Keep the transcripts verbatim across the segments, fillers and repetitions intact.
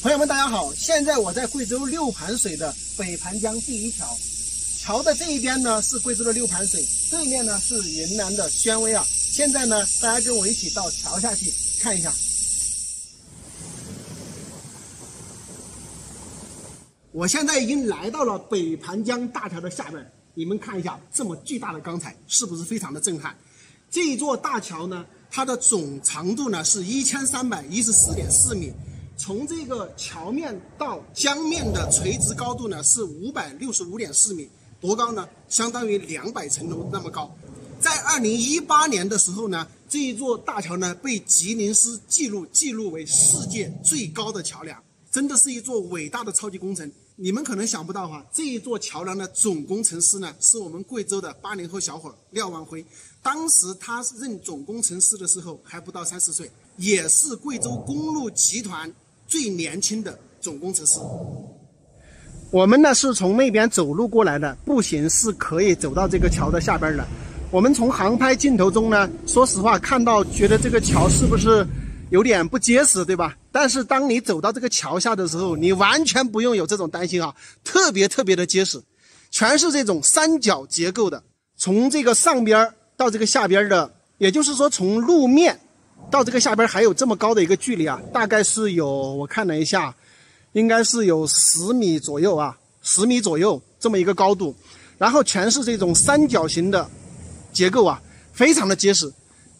朋友们，大家好！现在我在贵州六盘水的北盘江第一桥，桥的这一边呢是贵州的六盘水，对面呢是云南的宣威啊。现在呢，大家跟我一起到桥下去看一下。我现在已经来到了北盘江大桥的下边，你们看一下这么巨大的钢材，是不是非常的震撼？这一座大桥呢，它的总长度呢是一千三百一十四点四米。 从这个桥面到江面的垂直高度呢是五百六十五点四米，多高呢？相当于两百层楼那么高。在二零一八年的时候呢，这一座大桥呢被吉尼斯纪录记录为世界最高的桥梁，真的是一座伟大的超级工程。你们可能想不到哈、啊，这一座桥梁的总工程师呢是我们贵州的八零后小伙廖万辉，当时他任总工程师的时候还不到三十岁，也是贵州公路集团 最年轻的总工程师。我们呢是从那边走路过来的，步行是可以走到这个桥的下边的。我们从航拍镜头中呢，说实话看到觉得这个桥是不是有点不结实，对吧？但是当你走到这个桥下的时候，你完全不用有这种担心啊，特别特别的结实，全是这种三角结构的，从这个上边到这个下边的，也就是说从路面 到这个下边还有这么高的一个距离啊，大概是有我看了一下，应该是有十米左右啊，十米左右这么一个高度，然后全是这种三角形的结构啊，非常的结实。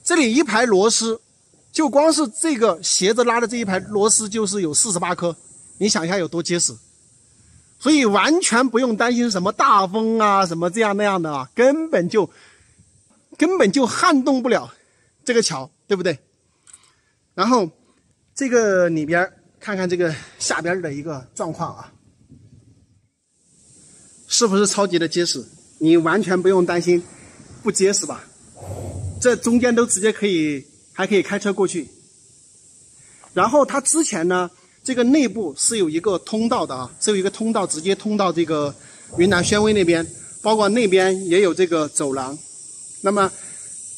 这里一排螺丝，就光是这个斜着拉的这一排螺丝就是有四十八颗，你想一下有多结实。所以完全不用担心什么大风啊，什么这样那样的啊，根本就根本就撼动不了这个桥，对不对？ 然后，这个里边看看这个下边的一个状况啊，是不是超级的结实？你完全不用担心不结实吧？这中间都直接可以，还可以开车过去。然后它之前呢，这个内部是有一个通道的啊，是有一个通道直接通到这个云南宣威那边，包括那边也有这个走廊。那么，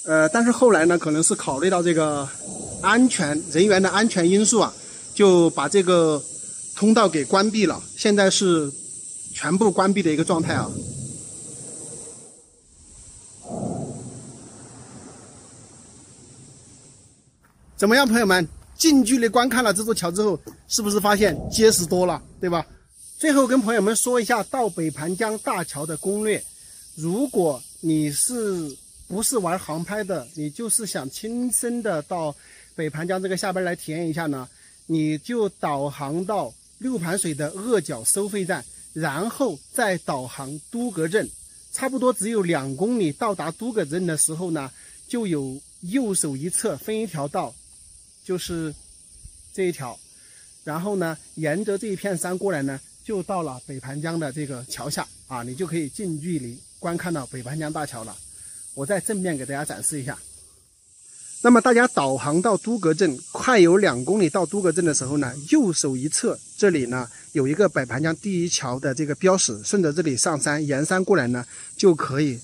呃，但是后来呢，可能是考虑到这个 安全人员的安全因素啊，就把这个通道给关闭了。现在是全部关闭的一个状态啊。怎么样，朋友们？近距离观看了这座桥之后，是不是发现结实多了，对吧？最后跟朋友们说一下到北盘江大桥的攻略。如果你是 不是玩航拍的，你就是想亲身的到北盘江这个下边来体验一下呢，你就导航到六盘水的鄂角收费站，然后再导航都格镇，差不多只有两公里。到达都格镇的时候呢，就有右手一侧分一条道，就是这一条，然后呢，沿着这一片山过来呢，就到了北盘江的这个桥下啊，你就可以近距离观看到北盘江大桥了。 我再正面给大家展示一下。那么大家导航到都格镇，快有两公里到都格镇的时候呢，右手一侧这里呢有一个北盘江第一桥的这个标识，顺着这里上山，沿山过来呢就可以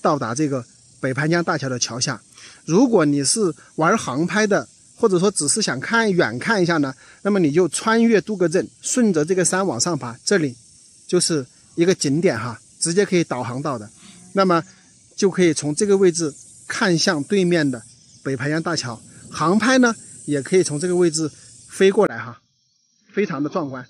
到达这个北盘江大桥的桥下。如果你是玩航拍的，或者说只是想看远看一下呢，那么你就穿越都格镇，顺着这个山往上爬，这里就是一个景点哈，直接可以导航到的。那么 就可以从这个位置看向对面的北盘江大桥，航拍呢也可以从这个位置飞过来哈，非常的壮观。